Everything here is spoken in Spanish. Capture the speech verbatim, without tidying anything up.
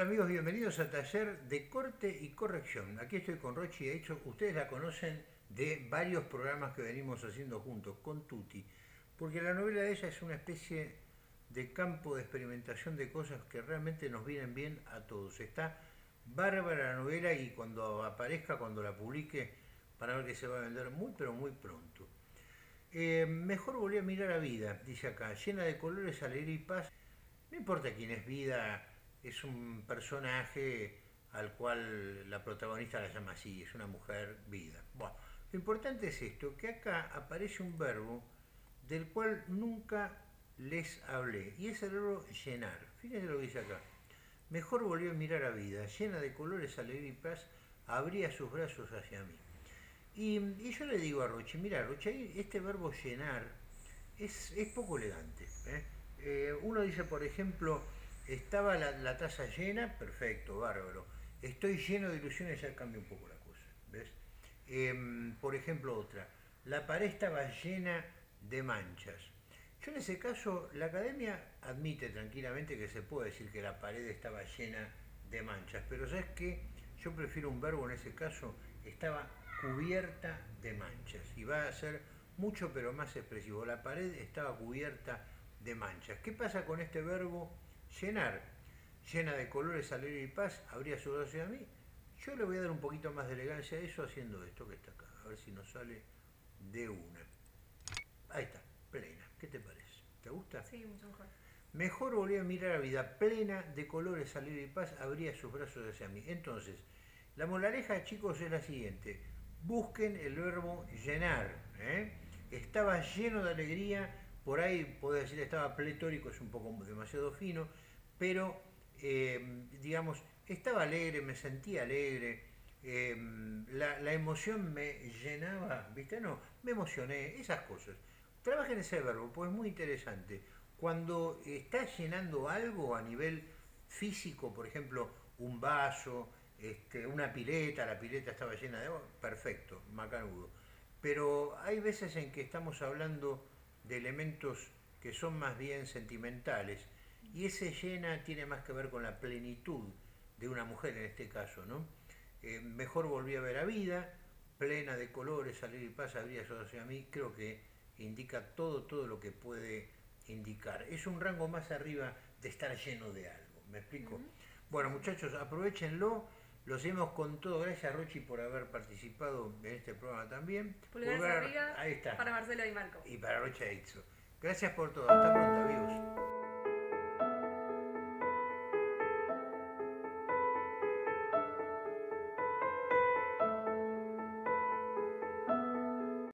Hola amigos, bienvenidos a Taller de Corte y Corrección. Aquí estoy con Rochi Aitzo. Ustedes la conocen de varios programas que venimos haciendo juntos, con Tuti, porque la novela de ella es una especie de campo de experimentación de cosas que realmente nos vienen bien a todos. Está bárbara la novela y cuando aparezca, cuando la publique, para ver que se va a vender muy, pero muy pronto. Eh, mejor volví a mirar a vida, dice acá, llena de colores, alegría y paz. No importa quién es vida, es un personaje al cual la protagonista la llama así, es una mujer vida. Bueno, lo importante es esto, que acá aparece un verbo del cual nunca les hablé, y es el verbo llenar. Fíjense lo que dice acá. Mejor volvió a mirar a vida, llena de colores, alegría y paz, abría sus brazos hacia mí. Y, y yo le digo a Rochi, mira Rochi, este verbo llenar es, es poco elegante. ¿eh? Eh, uno dice, por ejemplo, estaba la, la taza llena, perfecto, bárbaro. Estoy lleno de ilusiones, ya cambia un poco la cosa. ¿Ves? Eh, por ejemplo, otra. La pared estaba llena de manchas. Yo en ese caso, la academia admite tranquilamente que se puede decir que la pared estaba llena de manchas, pero ¿sabes qué? Yo prefiero un verbo en ese caso, estaba cubierta de manchas, y va a ser mucho pero más expresivo. La pared estaba cubierta de manchas. ¿Qué pasa con este verbo llenar? Llena de colores, alegría y paz, abría su brazo hacia mí. Yo le voy a dar un poquito más de elegancia a eso haciendo esto que está acá, a ver si nos sale de una. Ahí está, plena. ¿Qué te parece? ¿Te gusta? Sí, mucho mejor. Mejor volví a mirar a vida, plena de colores, alegría y paz, abría sus brazos hacia mí. Entonces, la moraleja, chicos, es la siguiente. Busquen el verbo llenar. ¿eh? Estaba lleno de alegría. Por ahí podés decir estaba pletórico, es un poco demasiado fino, pero eh, digamos, estaba alegre, me sentía alegre, eh, la, la emoción me llenaba, ¿viste? No, me emocioné, esas cosas. Trabajen ese verbo, pues es muy interesante. Cuando estás llenando algo a nivel físico, por ejemplo, un vaso, este, una pileta, la pileta estaba llena de agua, perfecto, macanudo. Pero hay veces en que estamos hablando de elementos que son más bien sentimentales, y ese llena tiene más que ver con la plenitud de una mujer en este caso, ¿no? Eh, mejor volví a ver a vida, plena de colores, salir y paz, abría yo hacia mí, creo que indica todo, todo lo que puede indicar. Es un rango más arriba de estar lleno de algo, ¿me explico? Uh-huh. Bueno muchachos, aprovechenlo, lo seguimos con todo. Gracias Rochi por haber participado en este programa también. Pulgar, Pulgar arriba, ahí está. Para Marcelo y Marco. Y para Rochi Aitzo. Gracias por todo, hasta pronto amigos.